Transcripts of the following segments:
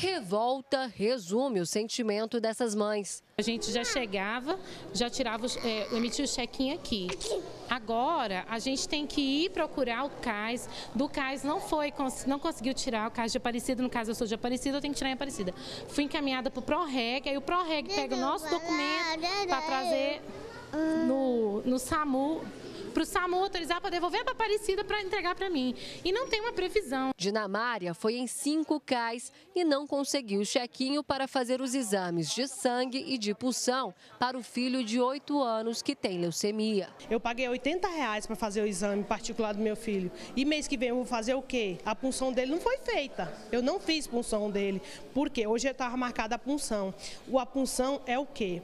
Revolta resume o sentimento dessas mães. A gente já chegava, já tirava, emitia o check-in aqui. Agora, a gente tem que ir procurar o CAIS. Do CAIS não conseguiu tirar o CAIS de Aparecida. No caso, eu sou de Aparecida, eu tenho que tirar em Aparecida. Fui encaminhada para o Proreg, aí o Proreg pega o nosso documento para trazer no SAMU, para o SAMU autorizar para devolver para Aparecida para entregar para mim. E não tem uma previsão. Dinamária foi em 5 CAIS e não conseguiu o chequinho para fazer os exames de sangue e de pulsão para o filho de 8 anos que tem leucemia. Eu paguei R$80 para fazer o exame particular do meu filho. E mês que vem eu vou fazer o quê? A punção dele não foi feita. Eu não fiz punção dele. Por quê? Hoje estava marcada a punção. A punção é o quê?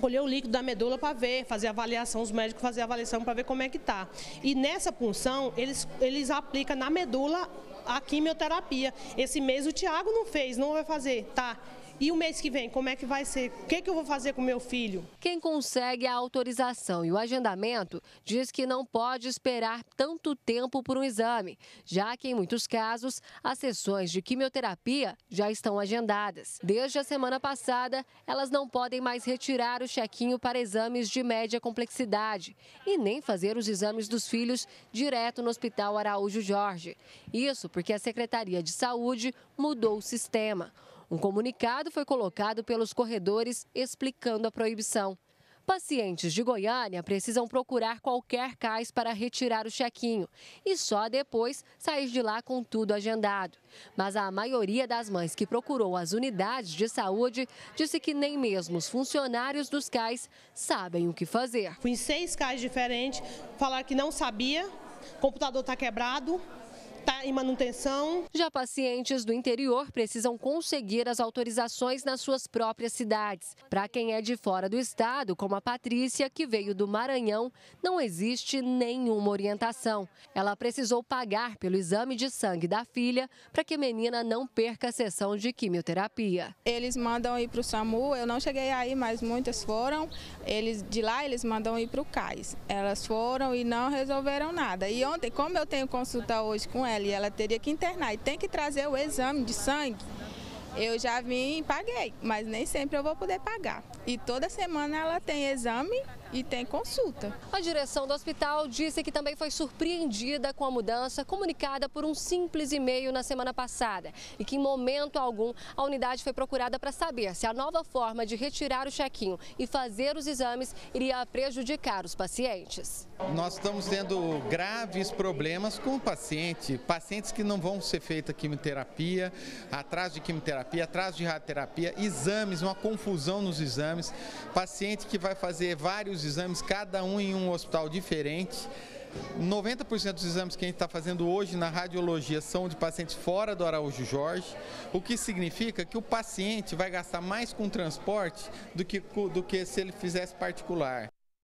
Colher o líquido da medula para ver, fazer avaliação, os médicos fazem avaliação para ver como é que tá. E nessa punção, eles aplicam na medula a quimioterapia. Esse mês o Tiago não fez, não vai fazer, tá? E o mês que vem, como é que vai ser? O que eu vou fazer com meu filho? Quem consegue a autorização e o agendamento diz que não pode esperar tanto tempo por um exame, já que em muitos casos as sessões de quimioterapia já estão agendadas. Desde a semana passada, elas não podem mais retirar o chequinho para exames de média complexidade e nem fazer os exames dos filhos direto no Hospital Araújo Jorge. Isso porque a Secretaria de Saúde mudou o sistema. Um comunicado foi colocado pelos corredores explicando a proibição. Pacientes de Goiânia precisam procurar qualquer CAIS para retirar o chequinho e só depois sair de lá com tudo agendado. Mas a maioria das mães que procurou as unidades de saúde disse que nem mesmo os funcionários dos CAIS sabem o que fazer. Fui em 6 CAIS diferentes, falaram que não sabia, o computador está quebrado. Está em manutenção. Já pacientes do interior precisam conseguir as autorizações nas suas próprias cidades. Para quem é de fora do estado, como a Patrícia, que veio do Maranhão, não existe nenhuma orientação. Ela precisou pagar pelo exame de sangue da filha para que a menina não perca a sessão de quimioterapia. Eles mandam ir para o SAMU, eu não cheguei aí, mas muitas foram. De lá eles mandam ir para o CAIS. Elas foram e não resolveram nada. E ontem, como eu tenho consulta hoje com ela teria que internar e tem que trazer o exame de sangue. Eu já vim e paguei, mas nem sempre eu vou poder pagar. E toda semana ela tem exame e tem consulta. A direção do hospital disse que também foi surpreendida com a mudança comunicada por um simples e-mail na semana passada e que em momento algum a unidade foi procurada para saber se a nova forma de retirar o chequinho e fazer os exames iria prejudicar os pacientes. Nós estamos tendo graves problemas com o paciente, pacientes que não vão ser feita quimioterapia, atraso de quimioterapia, atraso de radioterapia, exames, uma confusão nos exames, paciente que vai fazer vários exames, cada um em um hospital diferente. 90% dos exames que a gente está fazendo hoje na radiologia são de pacientes fora do Araújo Jorge, o que significa que o paciente vai gastar mais com transporte do que se ele fizesse particular.